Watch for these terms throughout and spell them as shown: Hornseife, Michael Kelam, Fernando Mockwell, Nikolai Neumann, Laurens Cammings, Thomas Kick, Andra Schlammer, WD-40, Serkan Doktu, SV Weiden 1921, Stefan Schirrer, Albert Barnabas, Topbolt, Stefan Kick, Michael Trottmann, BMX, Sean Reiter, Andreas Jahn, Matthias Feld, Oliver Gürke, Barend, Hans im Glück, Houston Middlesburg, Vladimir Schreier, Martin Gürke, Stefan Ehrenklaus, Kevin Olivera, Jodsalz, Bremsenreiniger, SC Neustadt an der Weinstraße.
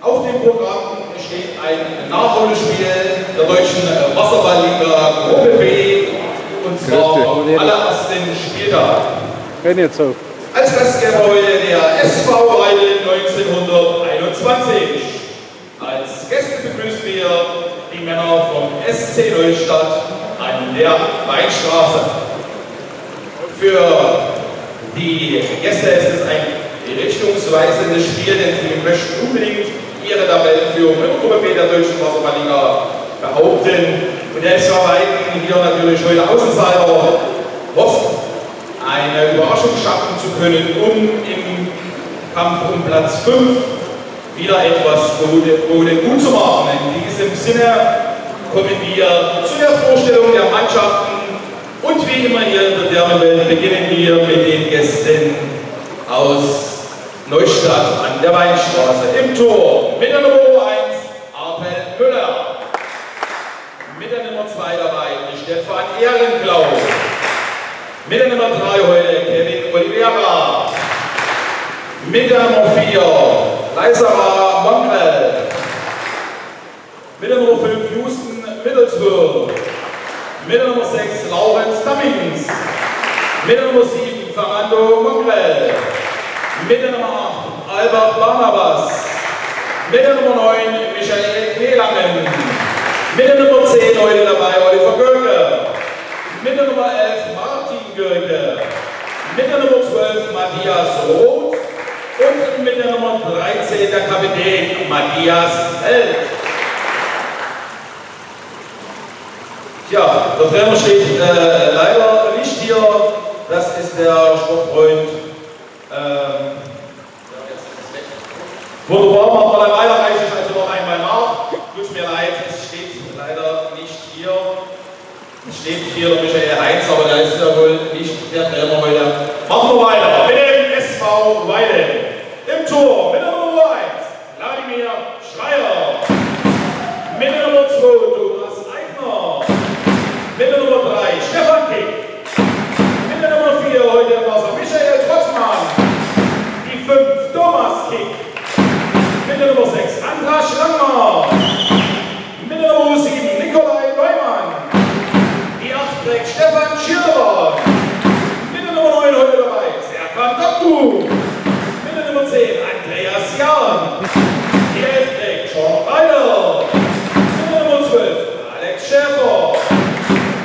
Auf dem Programm steht ein Nachholspiel der deutschen Wasserballliga Gruppe B und zwar am allerersten Spieltag. Als Gastgeber heute der SV Weiden 1921. Als Gäste begrüßen wir die Männer vom SC Neustadt an der Weinstraße. Für die Gäste ist es ein richtungsweisendes Spiel, denn sie möchten unbedingt ihre Tabellenführung im Gruppe B der deutschen Wasserballliga behaupten. Und der SV Weiden, hier natürlich heute Außenseiter, hofft, eine Überraschung schaffen zu können, um im Kampf um Platz 5 wieder etwas gut zu machen. In diesem Sinne kommen wir zu der Vorstellung der Mannschaften und wie immer hier in der Thermenwelt beginnen wir mit den Gästen aus Neustadt an der Weinstraße. Im Tor mit der Nummer 1 Arpel Müller, mit der Nummer 2 dabei Stefan Ehrenklaus, mit der Nummer 3 heute Kevin Olivera, mit der Nummer 4 Leisara Mombell, mit der Nummer 5 Houston Middlesburg, mit der Nummer 6 Laurens Cammings, mit der Nummer 7 Fernando Mockwell, mit der Nummer 8 Albert Barnabas, mit der Nummer 9 Michael Kelam, mit der Nummer 10 heute dabei Oliver Gürke, mit der Nummer 11 Martin Gürke, mit der Nummer 12 Matthias Roth und mit der Nummer 13 der Kapitän Matthias Feld. Ja, der Trainer steht leider nicht hier, das ist der Sportfreund. Wunderbar, machen wir dann weiter, reiche ich also noch einmal nach. Tut mir leid, es steht leider nicht hier. Es steht hier der Michael Heinz, aber der ist ja wohl nicht der Trainer heute. Machen wir weiter mit dem SV Weiden. Im Tor mit der Nummer 1, Vladimir Schreier. Mit der Nummer 2, mit der Nummer 3 Stefan Kick, mit der Nummer 4 heute im Wasser Michael Trottmann, die 5 Thomas Kick, mit der Nummer 6 Andra Schlammer, mit der Nummer 7 Nikolai Neumann, die 8 trägt Stefan Schirrer, mit der Nummer 9 heute dabei Serkan Doktu, mit der Nummer 10 Andreas Jahn, die 11 trägt Sean Reiter, mit der Nummer 12 Alex Schäfer, Schreier!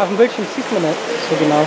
Auf dem Bildschirm sieht man nicht so genau.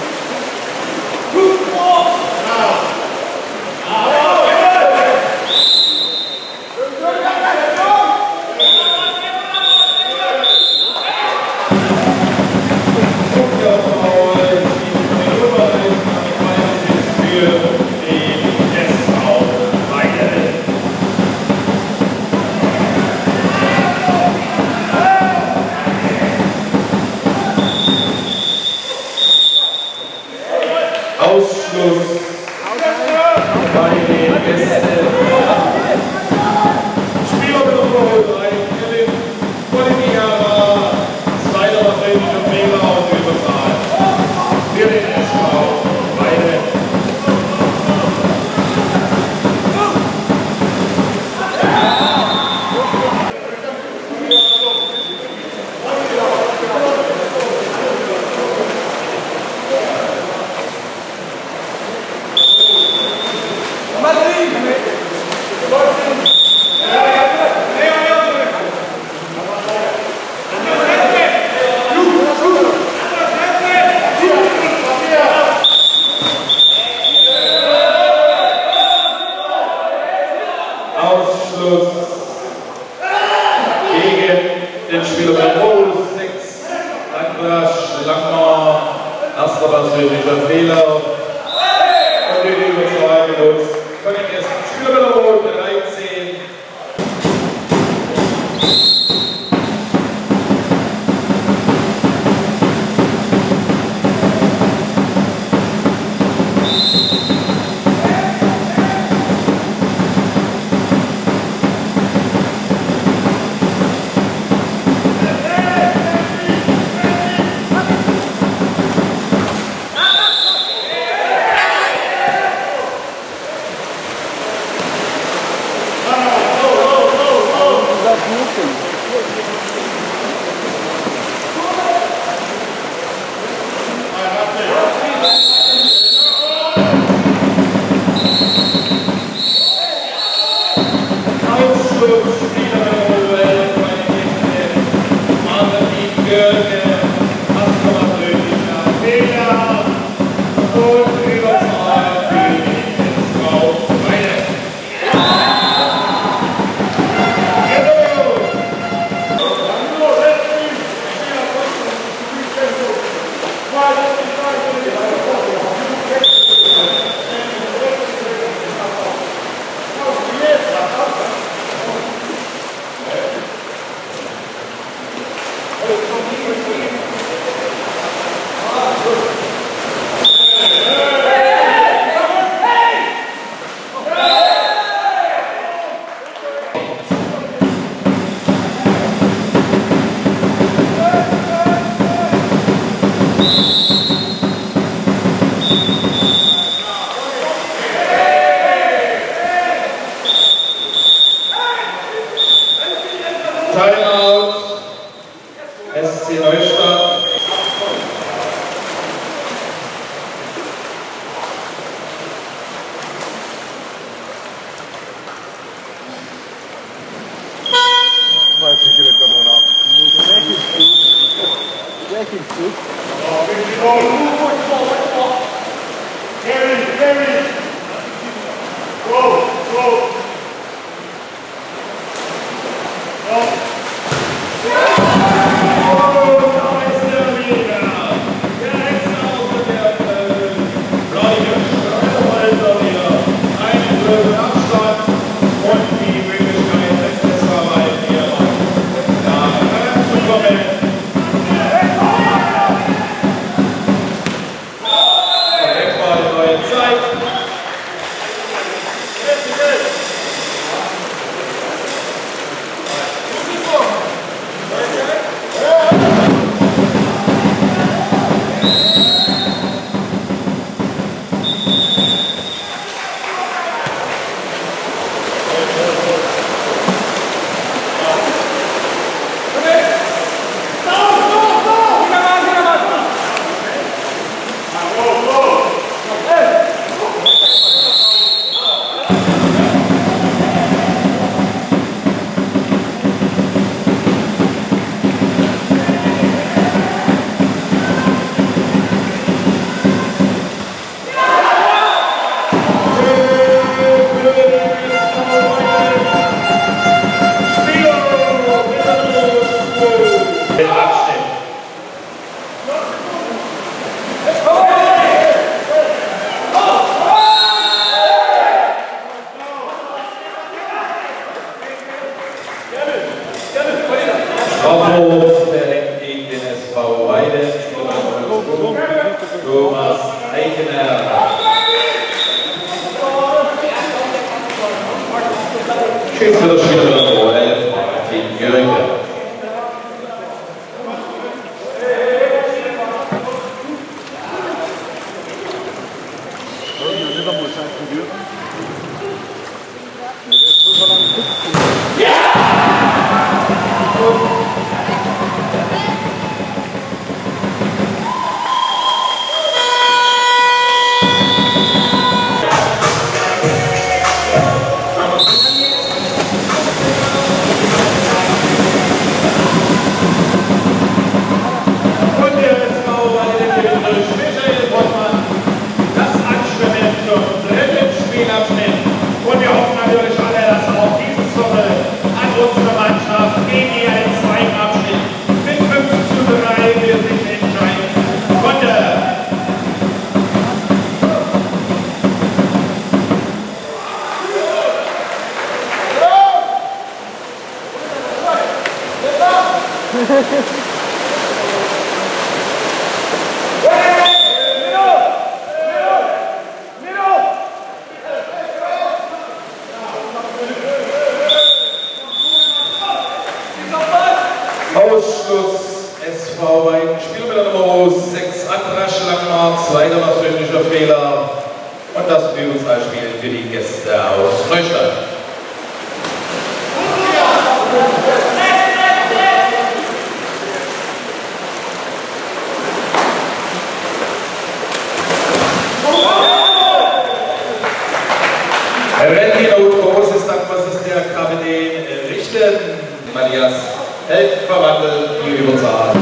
Matthias Feld verwandelt die Überzahl.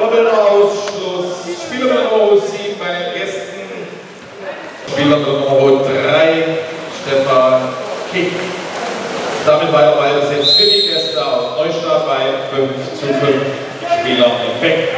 Doppelter Ausschluss. Spieler Nummer 7 bei den Gästen. Spieler Nummer 3, Stefan Kick. Damit war er weiter selbst für die Gäste aus Neustadt bei 5:5 Spieler weg.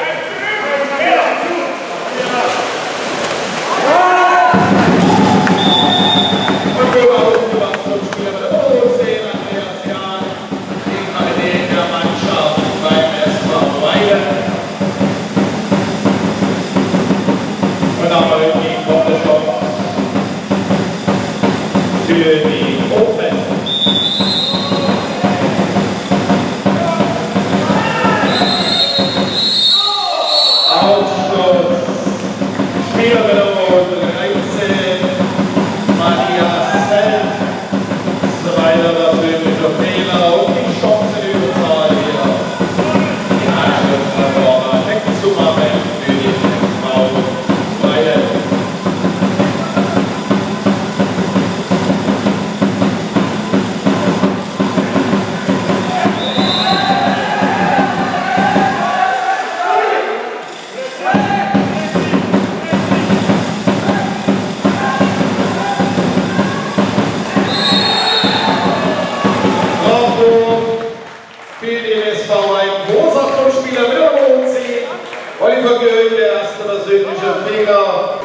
Oliver Gürke, der erste persönliche Flieger.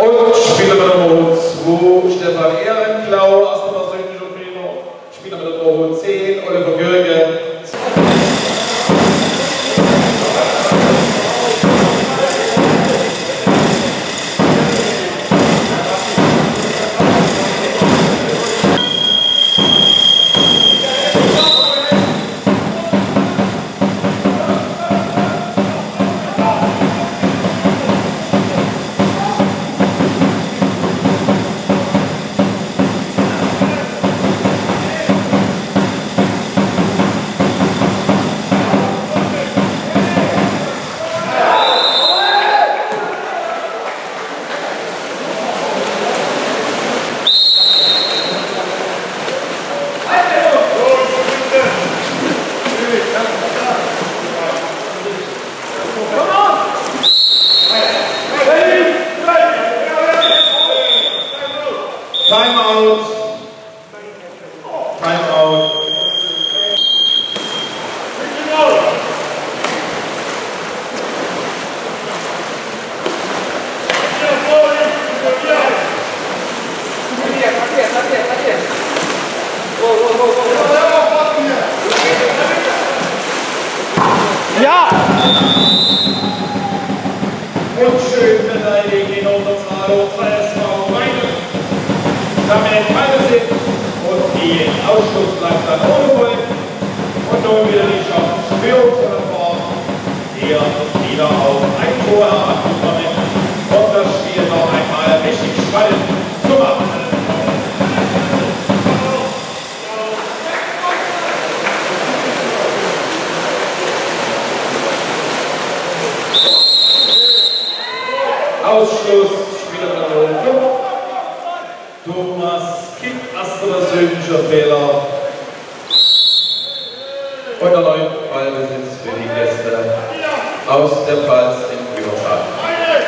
Und Spieler Nummer 2, Stefan Ehrenklaus, erster persönlicher Trainer. Spieler Nummer 10, Oliver Gürke. Ausschluss, Spieler Nummer 5, Thomas Kipp, erster persönlicher Fehler. Und der 9. Ballbesitz für die Gäste aus der Pfalz im Übertrag. Hey!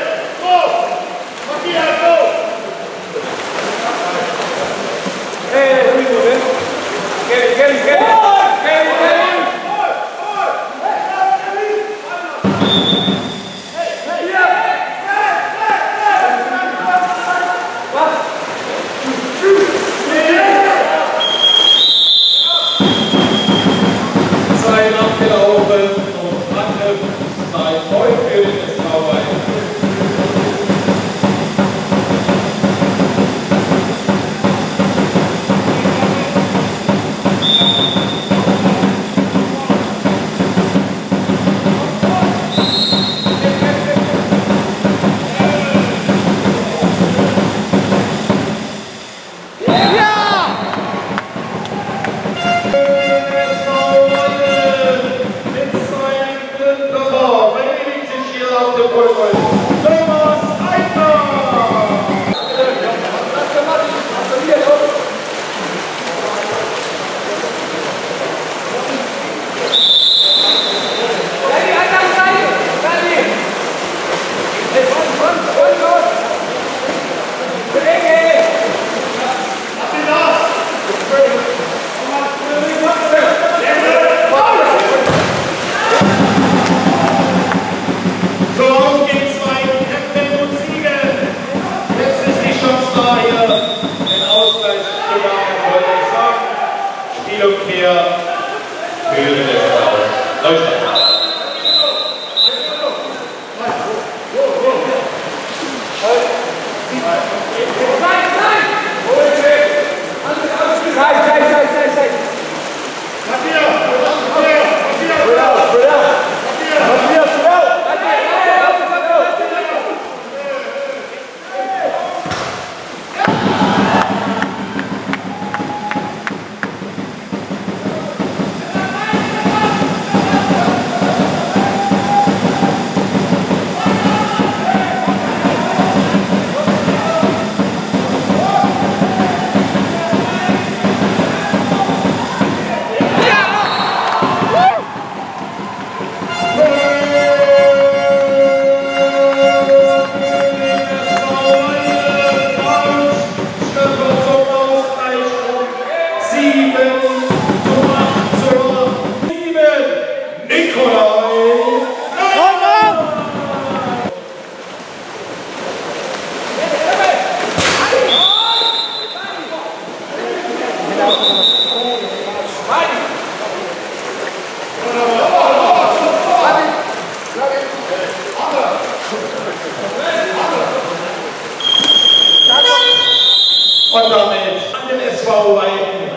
Und damit an den SV Weiden.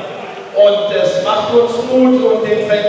Und das macht uns Mut und den Fans.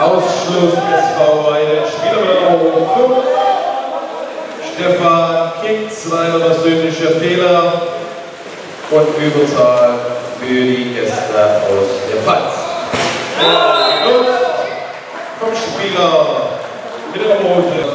Ausschluss SV Weiden, Spieler Nummer 5, Stefan Kings, leider persönlicher Fehler und Überzahl für die Gäste aus der Pfalz. Los vom Spieler mit der Rote.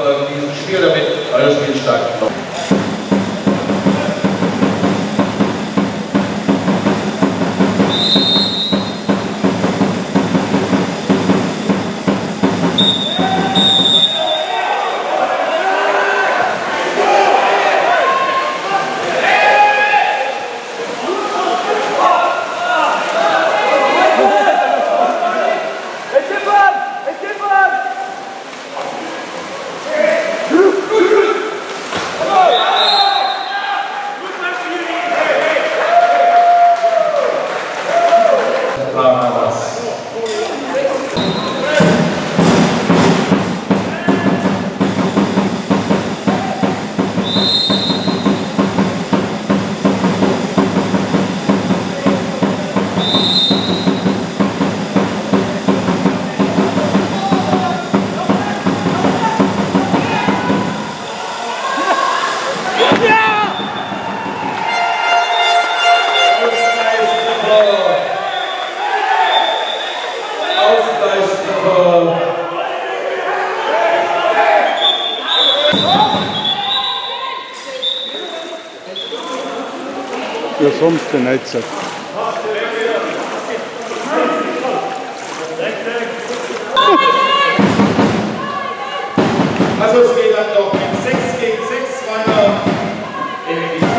wir sonst denn jetzt? Also es geht dann doch mit 6 gegen 6 weiter in den Dienstag.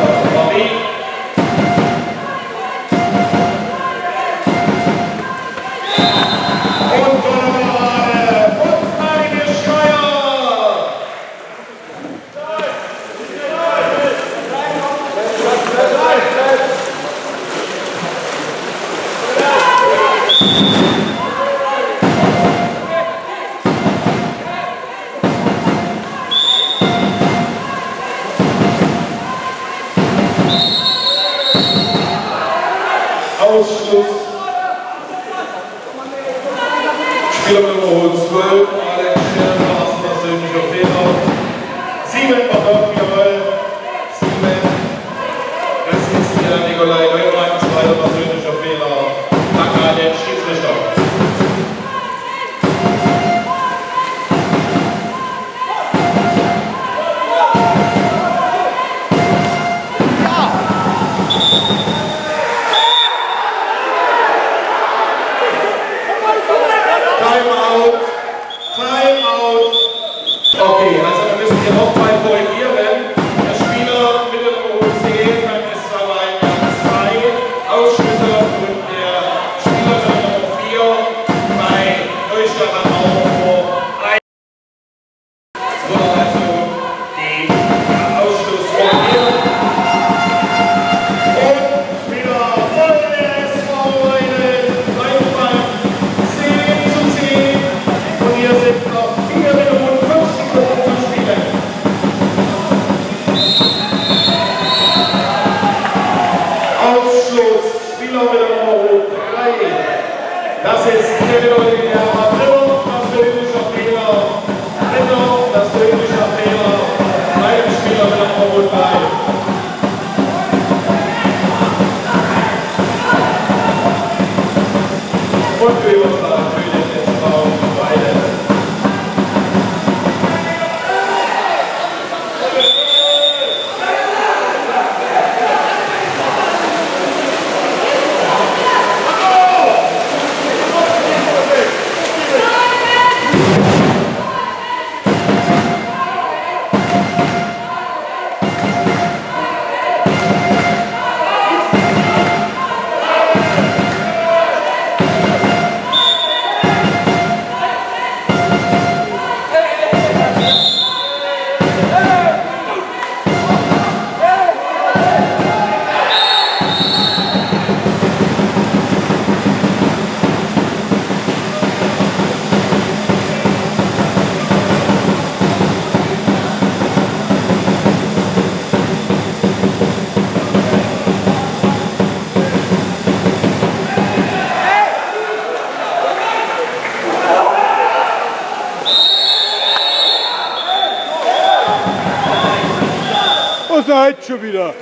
Schon wieder.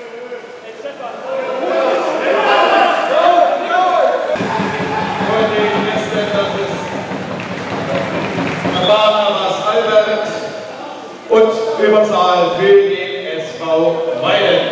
Barnabas Albert und Überzahl für den SV Weiden.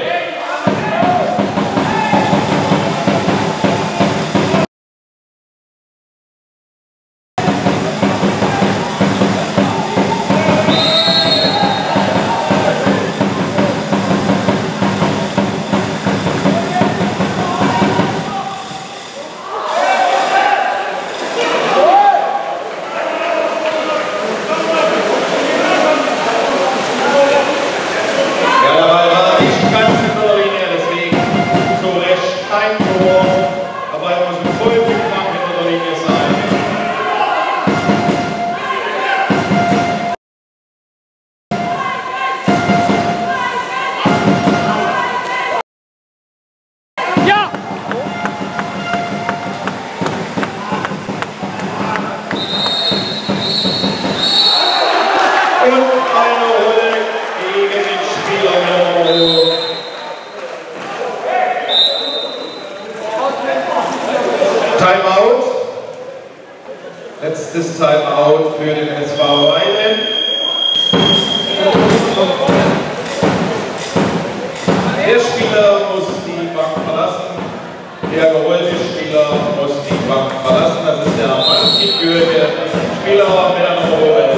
Der Spieler muss die Bank verlassen. Martin Gürke, Spieler mit einer Rolle.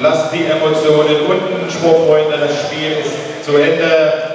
Lasst die Emotionen unten, Sportfreunde, das Spiel ist zu Ende.